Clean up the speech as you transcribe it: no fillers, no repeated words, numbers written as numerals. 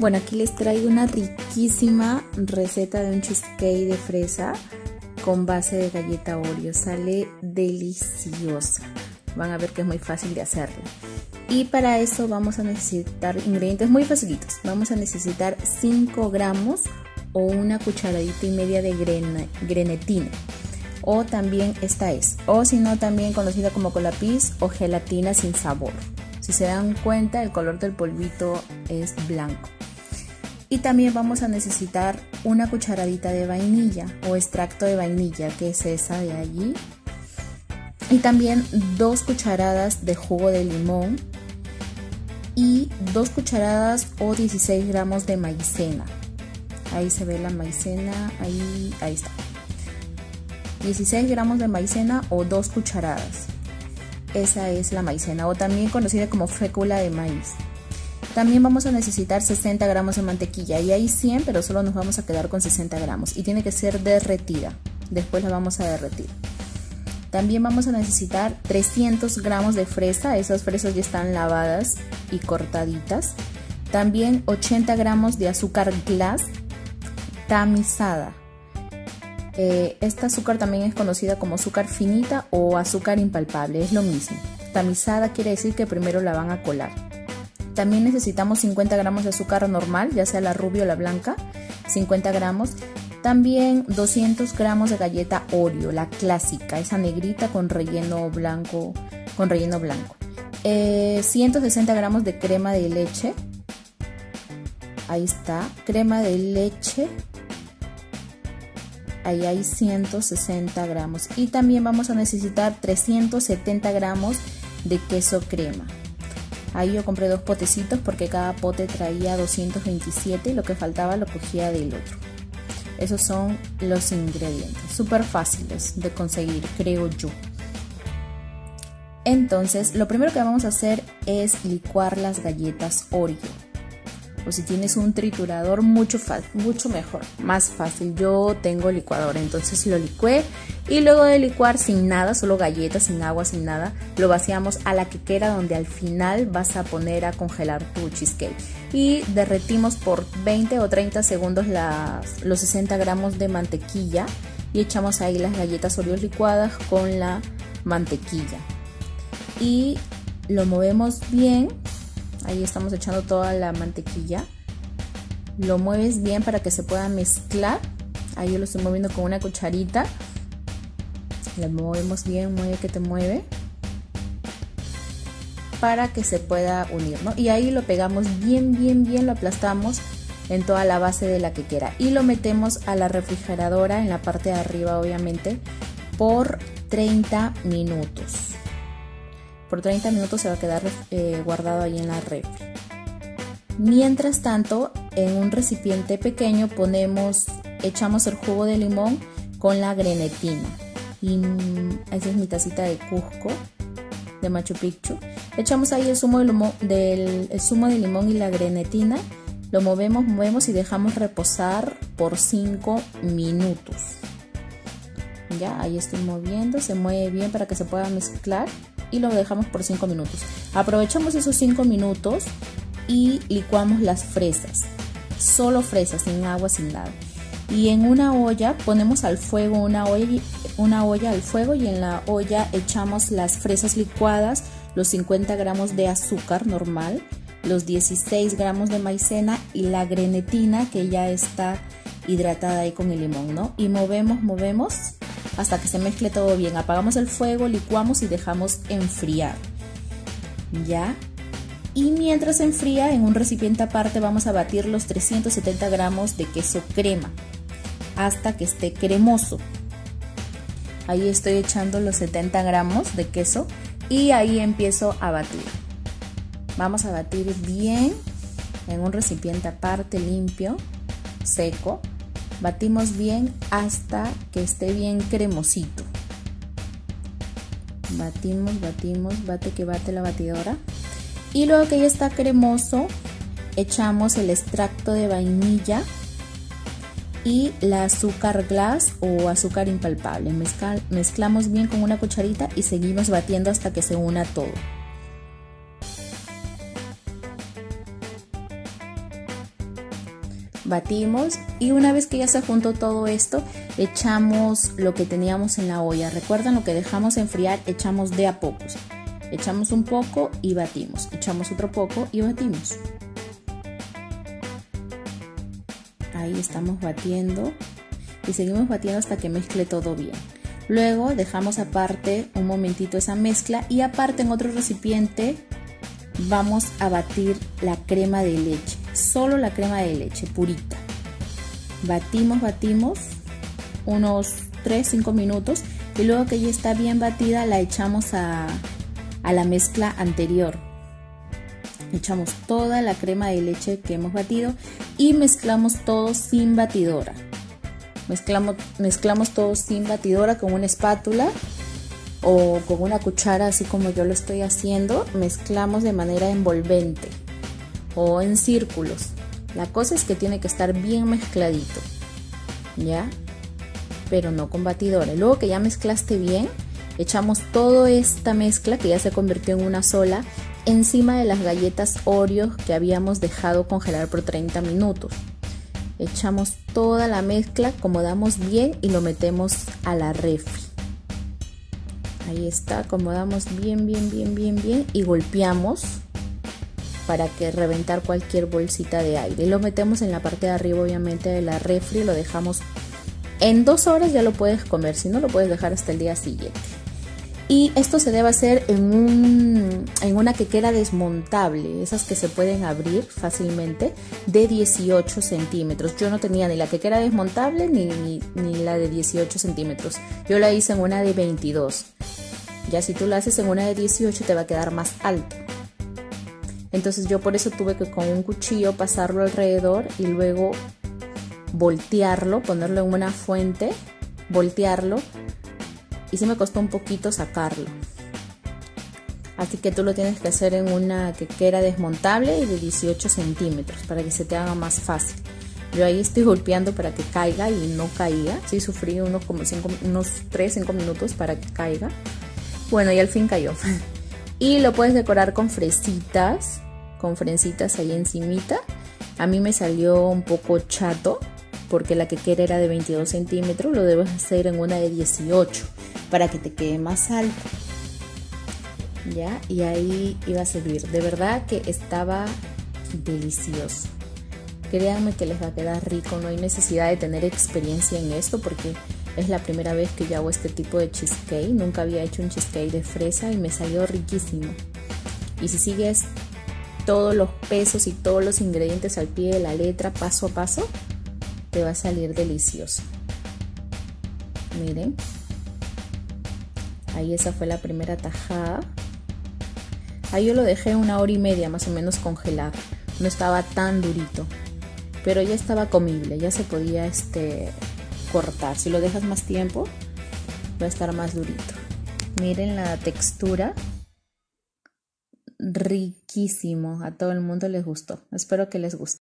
Bueno, aquí les traigo una riquísima receta de un cheesecake de fresa con base de galleta Oreo. Sale deliciosa. Van a ver que es muy fácil de hacerlo. Y para eso vamos a necesitar ingredientes muy facilitos. Vamos a necesitar 5 gramos o una cucharadita y media de grenetina. O también esta es, o si no también conocida como colapis o gelatina sin sabor. Si se dan cuenta, el color del polvito es blanco. Y también vamos a necesitar una cucharadita de vainilla o extracto de vainilla, que es esa de allí. Y también 2 cucharadas de jugo de limón y 2 cucharadas o 16 gramos de maicena. Ahí se ve la maicena, ahí está. 16 gramos de maicena o 2 cucharadas. Esa es la maicena, o también conocida como fécula de maíz. También vamos a necesitar 60 gramos de mantequilla, y hay 100, pero solo nos vamos a quedar con 60 gramos. Y tiene que ser derretida, después la vamos a derretir. También vamos a necesitar 300 gramos de fresa, esas fresas ya están lavadas y cortaditas. También 80 gramos de azúcar glass tamizada. Esta azúcar también es conocida como azúcar finita o azúcar impalpable, es lo mismo. Tamizada quiere decir que primero la van a colar. También necesitamos 50 gramos de azúcar normal, ya sea la rubia o la blanca, 50 gramos. También 200 gramos de galleta Oreo, la clásica, esa negrita con relleno blanco. 160 gramos de crema de leche. Ahí está, crema de leche. Ahí hay 160 gramos. Y también vamos a necesitar 370 gramos de queso crema. Ahí yo compré 2 potecitos porque cada pote traía 227 y lo que faltaba lo cogía del otro. Esos son los ingredientes, súper fáciles de conseguir, creo yo. Entonces, lo primero que vamos a hacer es licuar las galletas Oreo. O si tienes un triturador, mucho mejor, más fácil. Yo tengo licuadora, entonces lo licué y luego de licuar sin nada, solo galletas, sin agua, sin nada, lo vaciamos a la quequera donde al final vas a poner a congelar tu cheesecake. Y derretimos por 20 o 30 segundos los 60 gramos de mantequilla y echamos ahí las galletas Oreo licuadas con la mantequilla. Y lo movemos bien. Ahí estamos echando toda la mantequilla. Lo mueves bien para que se pueda mezclar. Ahí yo lo estoy moviendo con una cucharita. Lo movemos bien, mueve que te mueve. Para que se pueda unir, ¿no? Y ahí lo pegamos bien, lo aplastamos en toda la base de la quequera. Y lo metemos a la refrigeradora en la parte de arriba, obviamente, por 30 minutos. Por 30 minutos se va a quedar guardado ahí en la refri. Mientras tanto, en un recipiente pequeño echamos el jugo de limón con la grenetina. Y esa es mi tacita de Cusco, de Machu Picchu. Echamos ahí el zumo de limón y la grenetina. Lo movemos y dejamos reposar por 5 minutos. Ya, ahí estoy moviendo, se mueve bien para que se pueda mezclar. Y lo dejamos por 5 minutos. Aprovechamos esos 5 minutos y licuamos las fresas. Solo fresas, sin agua, sin nada. Y en una olla ponemos al fuego una olla al fuego y en la olla echamos las fresas licuadas, los 50 gramos de azúcar normal, los 16 gramos de maicena y la grenetina que ya está hidratada ahí con el limón, ¿no? Y movemos hasta que se mezcle todo bien. Apagamos el fuego, licuamos y dejamos enfriar. Ya. Y mientras se enfría, en un recipiente aparte vamos a batir los 370 gramos de queso crema hasta que esté cremoso. Ahí estoy echando los 70 gramos de queso y ahí empiezo a batir. Vamos a batir bien en un recipiente aparte limpio, seco. Batimos bien hasta que esté bien cremosito. Batimos, bate que bate la batidora. Y luego que ya está cremoso, echamos el extracto de vainilla y la azúcar glass o azúcar impalpable. Mezclamos bien con una cucharita y seguimos batiendo hasta que se una todo. batimos y una vez que ya se juntó todo esto, echamos lo que teníamos en la olla. Recuerden, lo que dejamos enfriar, echamos de a pocos. Echamos un poco y batimos, echamos otro poco y batimos. Ahí estamos batiendo y seguimos batiendo hasta que mezcle todo bien. Luego dejamos aparte un momentito esa mezcla y aparte en otro recipiente vamos a batir la crema de leche, solo la crema de leche purita. Batimos unos 3-5 minutos y luego que ya está bien batida la echamos a la mezcla anterior. Echamos toda la crema de leche que hemos batido y mezclamos todo sin batidora. Mezclamos todo sin batidora con una espátula o con una cuchara, así como yo lo estoy haciendo. Mezclamos de manera envolvente o en círculos. La cosa es que tiene que estar bien mezcladito, ¿ya? Pero no con batidora. Luego que ya mezclaste bien, echamos toda esta mezcla que ya se convirtió en una sola encima de las galletas Oreo que habíamos dejado congelar por 30 minutos. Echamos toda la mezcla, acomodamos bien y lo metemos a la refri. Ahí está, acomodamos bien y golpeamos para que reventar cualquier bolsita de aire. Lo metemos en la parte de arriba, obviamente, de la refri, lo dejamos en 2 horas, ya lo puedes comer, si no lo puedes dejar hasta el día siguiente. Y esto se debe hacer en una quequera desmontable, esas que se pueden abrir fácilmente, de 18 centímetros. Yo no tenía ni la quequera desmontable ni la de 18 centímetros. Yo la hice en una de 22. Ya si tú la haces en una de 18 te va a quedar más alto. Entonces yo por eso tuve que con un cuchillo pasarlo alrededor y luego voltearlo, ponerlo en una fuente, voltearlo. Y sí me costó un poquito sacarlo. Así que tú lo tienes que hacer en una quequera desmontable de 18 centímetros para que se te haga más fácil. Yo ahí estoy golpeando para que caiga y no caiga. Sí sufrí unos 3-5 minutos para que caiga. Bueno, y al fin cayó. Y lo puedes decorar con fresitas ahí encimita. A mí me salió un poco chato porque la quequera era de 22 centímetros. Lo debes hacer en una de 18 para que te quede más alto, ya, y ahí iba a servir. De verdad que estaba delicioso, créanme que les va a quedar rico. No hay necesidad de tener experiencia en esto porque es la primera vez que yo hago este tipo de cheesecake. Nunca había hecho un cheesecake de fresa y me salió riquísimo. Y si sigues todos los pesos y todos los ingredientes al pie de la letra, paso a paso, te va a salir delicioso. Miren, ahí esa fue la primera tajada. Ahí yo lo dejé 1 hora y media más o menos congelar. No estaba tan durito, pero ya estaba comible, ya se podía cortar. Si lo dejas más tiempo va a estar más durito. Miren la textura, riquísimo. A todo el mundo les gustó, espero que les guste.